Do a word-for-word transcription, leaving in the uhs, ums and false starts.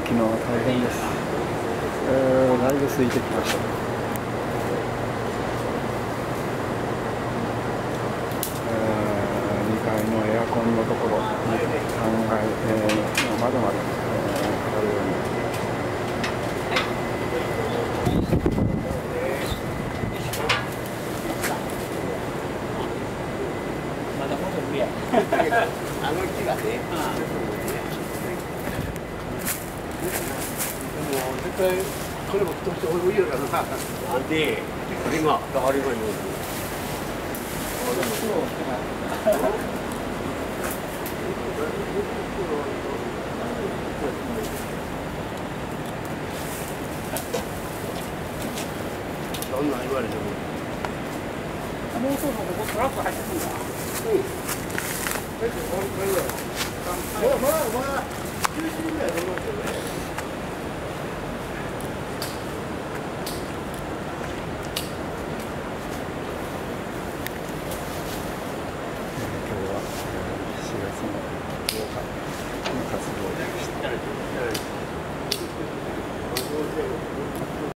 も昨日は大変です。おー、だいぶ空いてきました。にかいのエアコンのところ、さんがい、えー、まだまだ、えー、かかるように。あの木がね、絶対これも太くて多いよなさ。で、これがだから今の。どんな言われても。あのそうそうここトラック入ってくるんだ。うん。まあまあまあきゅうじゅうぐらいだと思うんですよね。